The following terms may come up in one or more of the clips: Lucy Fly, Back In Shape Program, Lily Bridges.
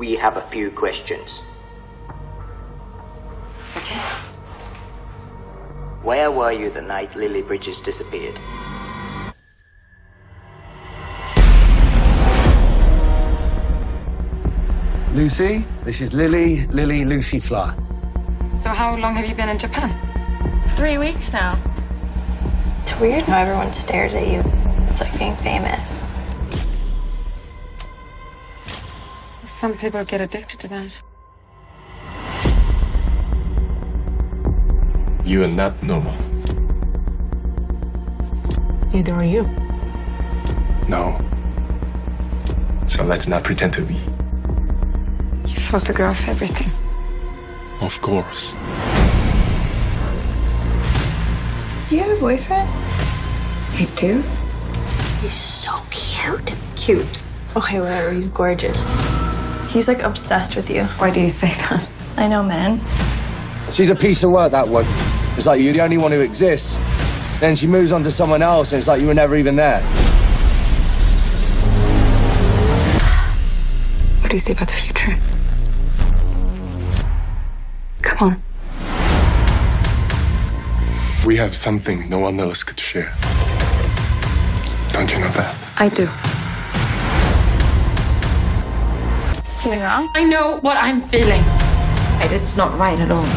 We have a few questions. Okay. Where were you the night Lily Bridges disappeared? Lucy, this is Lily, Lucy Fly. So how long have you been in Japan? 3 weeks now. It's weird how everyone stares at you. It's like being famous. Some people get addicted to that. You are not normal. Neither are you. No. So let's not pretend to be. You photograph everything. Of course. Do you have a boyfriend? I do. He's so cute. Cute. Okay, whatever. He's gorgeous. He's like obsessed with you. Why do you say that? I know, man. She's a piece of work, that one. It's like you're the only one who exists. Then she moves on to someone else, and it's like you were never even there. What do you say about the future? Come on. We have something no one else could share. Don't you know that? I do. Something wrong? I know what I'm feeling. It's not right at all.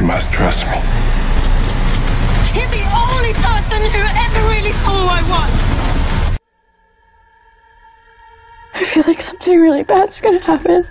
You must trust me. You're the only person who ever really saw I was. I feel like something really bad's gonna happen.